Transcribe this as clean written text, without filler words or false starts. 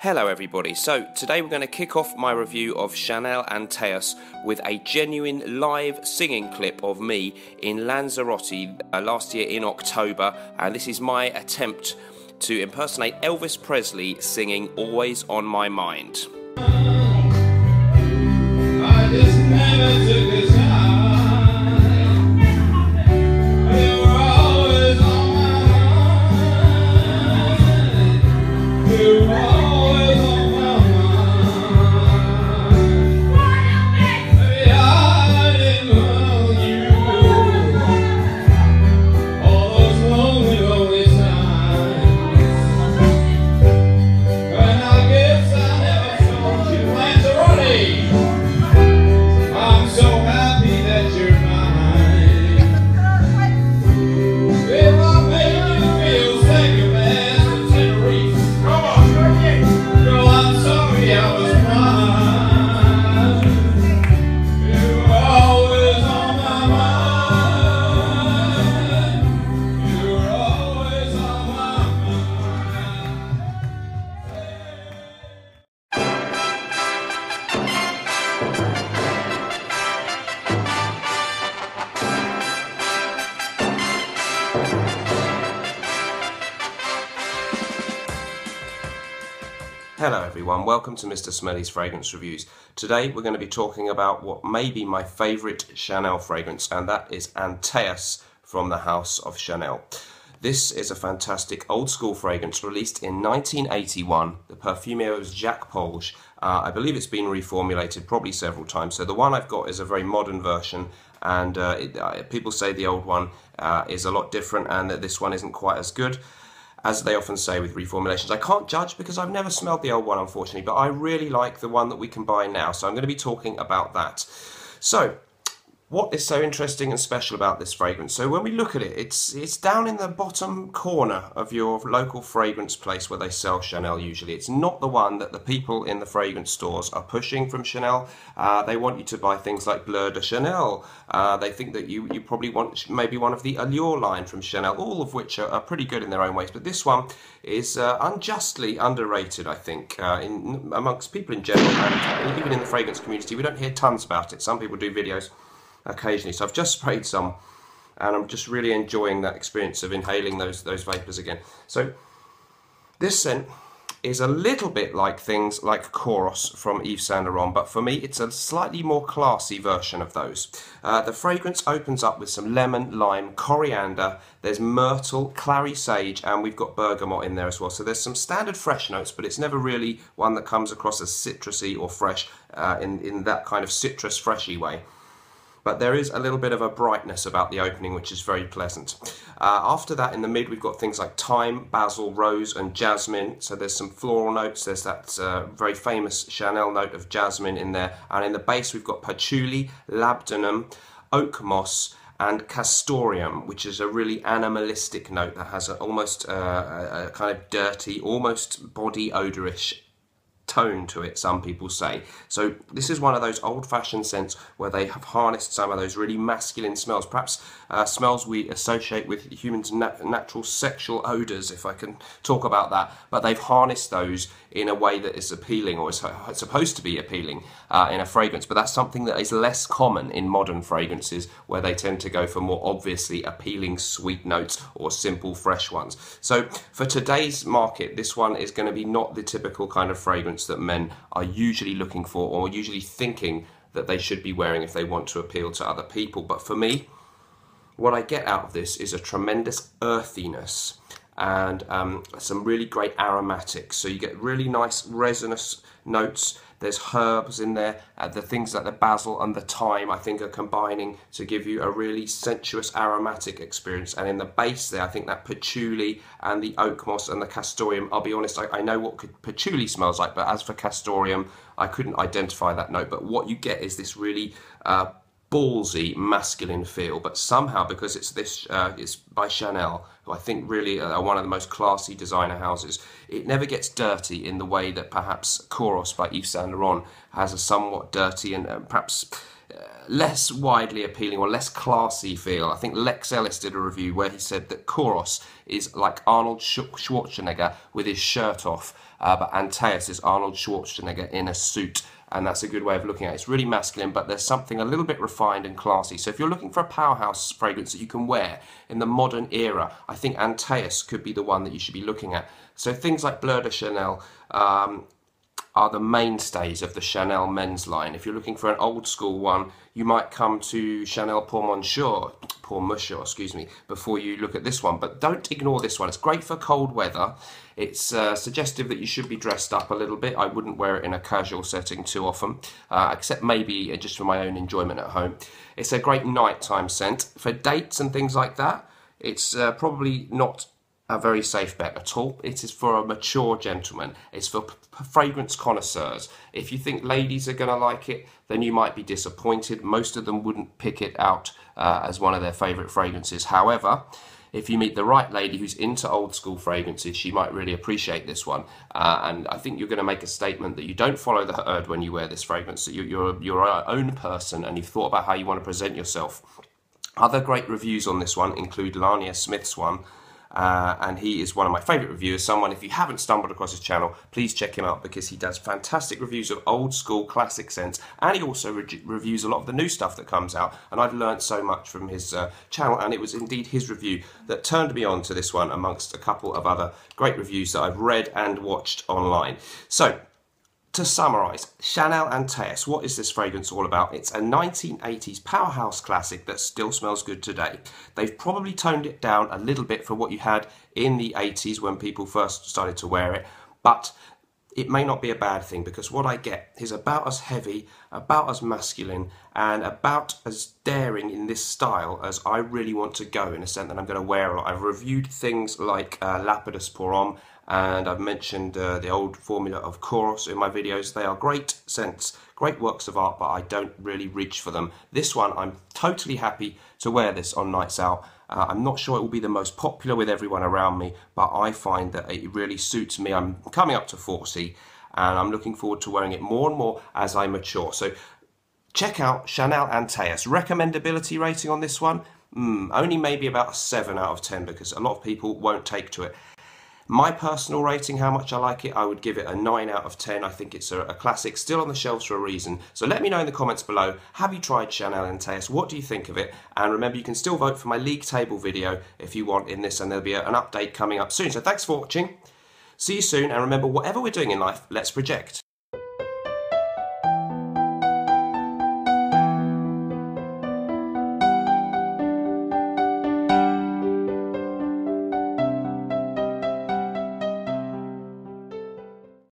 Hello everybody, so today we're going to kick off my review of Chanel Antaeus with a genuine live singing clip of me in Lanzarote last year in October, and this is my attempt to impersonate Elvis Presley singing Always On My Mind. I just never took his time. They were always on my mind. They were always Hello everyone, welcome to Mr. Smelly's Fragrance Reviews. Today we're going to be talking about what may be my favourite Chanel fragrance, and that is Antaeus from the House of Chanel. This is a fantastic old school fragrance released in 1981. The perfumier was Jacques Polge. I believe it's been reformulated probably several times, so the one I've got is a very modern version, and people say the old one is a lot different and that this one isn't quite as good. As they often say with reformulations, I can't judge because I've never smelled the old one, unfortunately, but I really like the one that we can buy now, so I'm going to be talking about that. So, what is so interesting and special about this fragrance? So when we look at it, it's down in the bottom corner of your local fragrance place where they sell Chanel usually. It's not the one that the people in the fragrance stores are pushing from Chanel. They want you to buy things like Bleu de Chanel. They think that you probably want maybe one of the Allure line from Chanel, all of which are pretty good in their own ways. But this one is unjustly underrated, I think, amongst people in general and even in the fragrance community. We don't hear tons about it. Some people do videos occasionally. So I've just sprayed some and I'm just really enjoying that experience of inhaling those vapors again. So this scent is a little bit like things like Kouros from Yves Saint Laurent, but for me it's a slightly more classy version of those. The fragrance opens up with some lemon, lime, coriander, there's myrtle, clary sage, and we've got bergamot in there as well. So there's some standard fresh notes, but it's never really one that comes across as citrusy or fresh in that kind of citrus freshy way. But there is a little bit of a brightness about the opening, which is very pleasant. After that, in the mid, we've got things like thyme, basil, rose, and jasmine. So there's some floral notes. There's that very famous Chanel note of jasmine in there. And in the base, we've got patchouli, labdanum, oak moss, and castoreum, which is a really animalistic note that has almost a kind of dirty, almost body odorish tone to it, some people say. So this is one of those old-fashioned scents where they have harnessed some of those really masculine smells, perhaps smells we associate with humans' natural sexual odors, if I can talk about that, but they've harnessed those in a way that is appealing, or is supposed to be appealing in a fragrance. But that's something that is less common in modern fragrances, where they tend to go for more obviously appealing sweet notes or simple fresh ones. So for today's market, this one is going to be not the typical kind of fragrance that men are usually looking for or usually thinking that they should be wearing if they want to appeal to other people. But for me, what I get out of this is a tremendous earthiness and some really great aromatics. So you get really nice resinous notes. There's herbs in there. The things like the basil and the thyme, I think, are combining to give you a really sensuous aromatic experience. And in the base there, I think that patchouli and the oak moss and the castoreum, I'll be honest, I know what patchouli smells like, but as for castoreum, I couldn't identify that note. But what you get is this really ballsy masculine feel, but somehow because it's this it's by Chanel, who I think really are one of the most classy designer houses, it never gets dirty in the way that perhaps Kouros by Yves Saint Laurent has a somewhat dirty and perhaps less widely appealing or less classy feel. I think Lex Ellis did a review where he said that Kouros is like Arnold Schwarzenegger with his shirt off, but Antaeus is Arnold Schwarzenegger in a suit. And that's a good way of looking at it. It's really masculine, but there's something a little bit refined and classy. So if you're looking for a powerhouse fragrance that you can wear in the modern era, I think Antaeus could be the one that you should be looking at. So things like Bleu de Chanel are the mainstays of the Chanel men's line. If you're looking for an old school one, you might come to Chanel Pour Monsieur, excuse me, before you look at this one. But don't ignore this one. It's great for cold weather. It's suggestive that you should be dressed up a little bit. I wouldn't wear it in a casual setting too often, except maybe just for my own enjoyment at home. It's a great nighttime scent. For dates and things like that, it's probably not a very safe bet at all. It is for a mature gentleman. It's for fragrance connoisseurs. If you think ladies are going to like it, then you might be disappointed. Most of them wouldn't pick it out as one of their favourite fragrances. However, if you meet the right lady who's into old school fragrances, she might really appreciate this one. And I think you're going to make a statement that you don't follow the herd when you wear this fragrance, that you're your own person and you've thought about how you want to present yourself. Other great reviews on this one include Lania Smith's one. And he is one of my favourite reviewers. Someone, if you haven't stumbled across his channel, please check him out, because he does fantastic reviews of old school classic scents, and he also reviews a lot of the new stuff that comes out, and I've learned so much from his channel, and it was indeed his review that turned me on to this one, amongst a couple of other great reviews that I've read and watched online. So, to summarise, Chanel Antaeus, what is this fragrance all about? It's a 1980s powerhouse classic that still smells good today. They've probably toned it down a little bit for what you had in the 80s when people first started to wear it, but it may not be a bad thing, because what I get is about as heavy, about as masculine, and about as daring in this style as I really want to go in a scent that I'm going to wear a lot. I've reviewed things like Lapidus Pour Homme, and I've mentioned the old formula of Kouros in my videos. They are great scents, great works of art, but I don't really reach for them. This one, I'm totally happy to wear this on nights out. I'm not sure it will be the most popular with everyone around me, but I find that it really suits me. I'm coming up to 40, and I'm looking forward to wearing it more and more as I mature. So check out Chanel Antaeus. Recommendability rating on this one, only maybe about a 7 out of 10, because a lot of people won't take to it. My personal rating, how much I like it, I would give it a 9 out of 10. I think it's a classic, still on the shelves for a reason. So let me know in the comments below, have you tried Chanel Antaeus? What do you think of it? And remember, you can still vote for my league table video if you want in this, and there'll be an update coming up soon. So thanks for watching. See you soon, and remember, whatever we're doing in life, let's project.